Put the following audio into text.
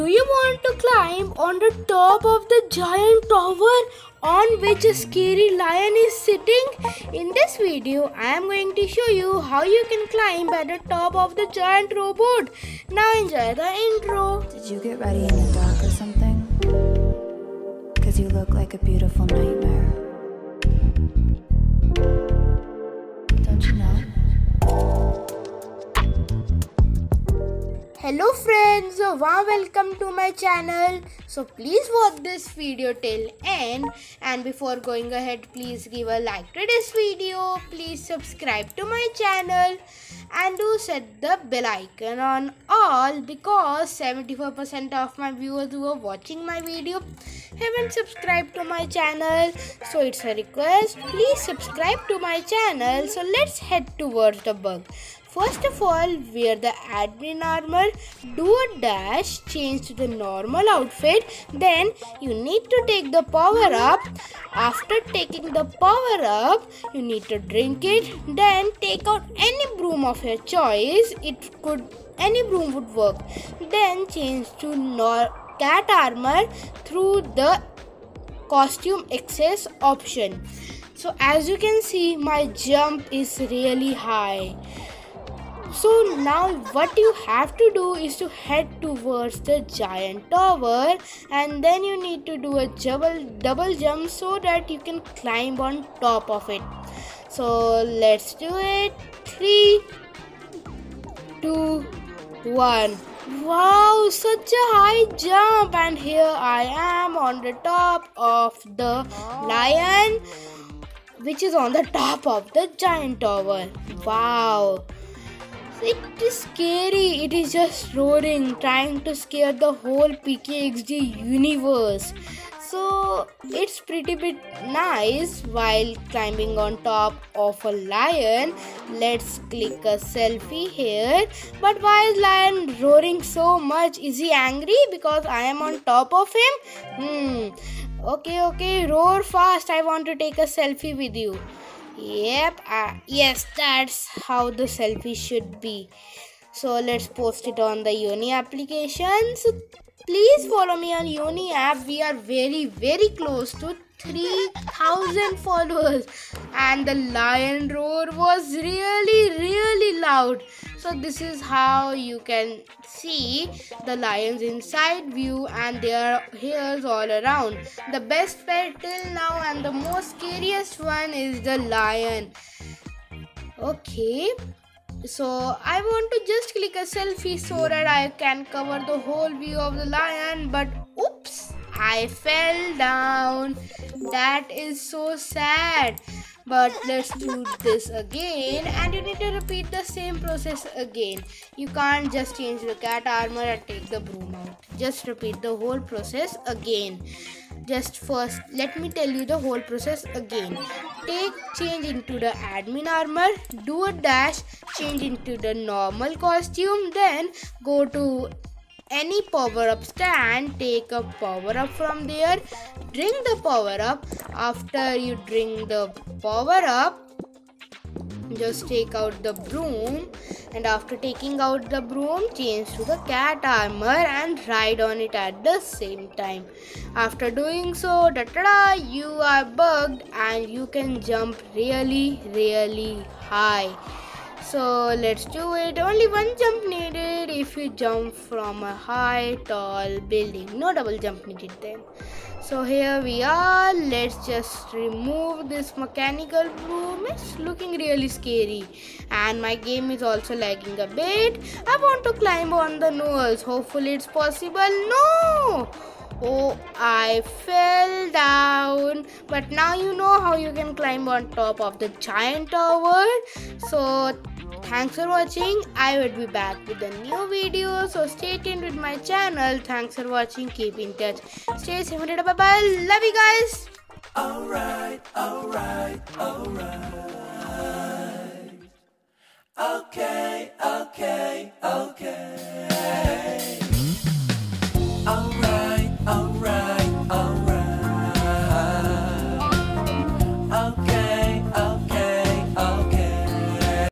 Do you want to climb on the top of the giant tower on which a scary lion is sitting? In this video, I am going to show you how you can climb at the top of the giant robot. Now enjoy the intro. Did you get ready in the dark or something? Because you look like a beautiful nightmare. Don't you know? Hello friends, a warm welcome to my channel. So please watch this video till end, and before going ahead, please give a like to this video, please subscribe to my channel, and do set the bell icon on all, because 74% of my viewers who are watching my video haven't subscribed to my channel. So it's a request, please subscribe to my channel. So let's head towards the bug. First of all, wear the admin armor, do a dash, change to the normal outfit, then you need to take the power up. After taking the power up, you need to drink it, then take out any broom of your choice, any broom would work. Then change to cat armor through the costume access option. So as you can see, my jump is really high. So now what you have to do is to head towards the giant tower, and then you need to do a double jump so that you can climb on top of it. So let's do it. 3, 2, 1. Wow, such a high jump, and here I am on the top of the lion, which is on the top of the giant tower. Wow. It is scary, it is just roaring, trying to scare the whole PKXD universe. So it's pretty bit nice while climbing on top of a lion. Let's click a selfie here. But why is lion roaring so much? Is he angry because I am on top of him? Okay, roar fast, I want to take a selfie with you. Yes, that's how the selfie should be. So let's post it on the Uni application. So please follow me on Uni app. We are very, very close to 3,000 followers, and the lion roar was really, really loud. So this is how you can see the lions inside view, and their hairs all around. The best pet till now and the most scariest one is the lion. Okay, so I want to just click a selfie so that I can cover the whole view of the lion, but oops, I fell down. That is so sad. But let's do this again, and you need to repeat the same process again. You can't just change the cat armor and take the broom out. Just repeat the whole process again. Let me tell you the whole process again. Change into the admin armor, do a dash, change into the normal costume, then go to any power-up stand, take a power-up from there, drink the power-up. After you drink the power-up, just take out the broom, and after taking out the broom, change to the cat armor and ride on it at the same time. After doing so, you are bugged, and you can jump really, really high. So let's do it. Only one jump needed if you jump from a high tall building. No double jump needed then. So here we are. Let's just remove this mechanical broom. It's looking really scary, and my game is also lagging a bit. I want to climb on the walls. Hopefully it's possible. No! Oh, I fell down. But now you know how you can climb on top of the giant tower. So thanks for watching. I will be back with a new video, so stay tuned with my channel. Thanks for watching. Keep in touch. Stay safe. Bye-bye. Love you guys. Alright. Okay.